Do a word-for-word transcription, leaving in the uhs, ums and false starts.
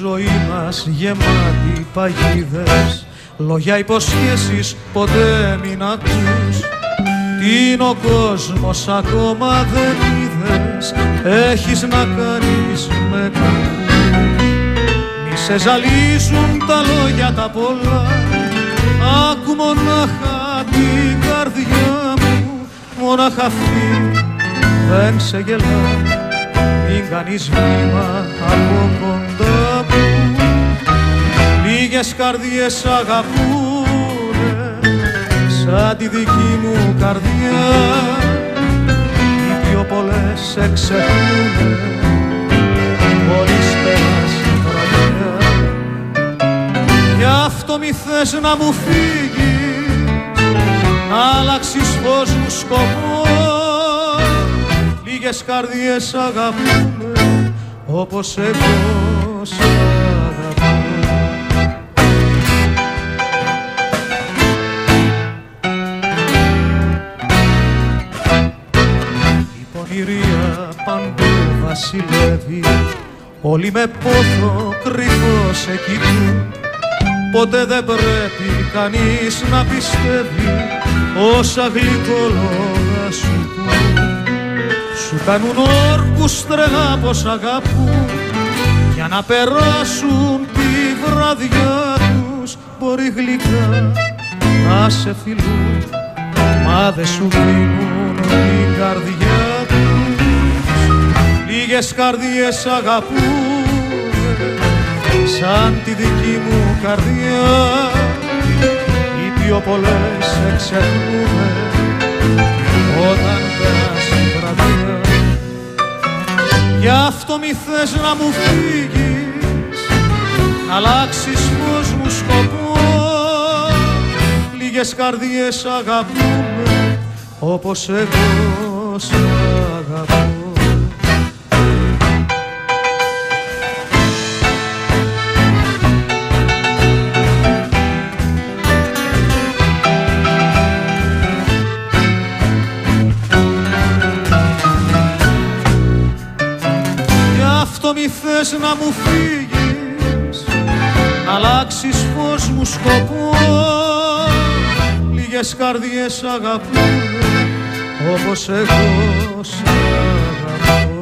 ζωή μας γεμάτη παγίδες, λόγια υποσχέσεις ποτέ μην ακούς. Τι είναι ο κόσμος ακόμα δεν είδες, έχεις να κάνεις με κακούς. Μη σε ζαλίζουν τα λόγια τα πολλά, άκου μονάχα την καρδιά μου. Μονάχα αυτή δεν σε γελά, μην κάνεις βήμα από κοντά μου. Λίγες καρδιές αγαπούνε σαν τη δική μου καρδιά, οι πιο πολλές σε ξεχνούν χωρίς πέρας χρονιά. Γι' αυτό μη θες να μου φύγεις, να αλλάξεις φως μου σκοπό. Λίγες καρδιές αγαπούνε όπως εγώ σ' αγαπώ. Η πονηρία παντού βασιλεύει, όλοι με πόθο κρυφό σε κοιτούν. Ποτέ δεν πρέπει κανείς να πιστεύει όσα γλυκόλογα σου πούν. Σου κάνουν όρκους τρελά πως αγαπούν, για να περάσουν τη βραδιά τους. Μπορεί γλυκά να σε φιλούν, μα δε σου δίνουν την καρδιά τους. Λίγες καρδιές αγαπούν σαν τη δική μου καρδιά, οι πιο πολλές εξαιρούν όταν περάσουν. Γι' αυτό μη θες να μου φύγεις, να αλλάξεις φως μου σκοπό. Λίγες καρδιές αγαπούμε όπως εγώ σ' αγαπώ. Μη θες να μου φύγεις, να αλλάξεις φως μου σκοπό. Λίγες καρδιές αγαπούν όπως εγώ σ' αγαπώ.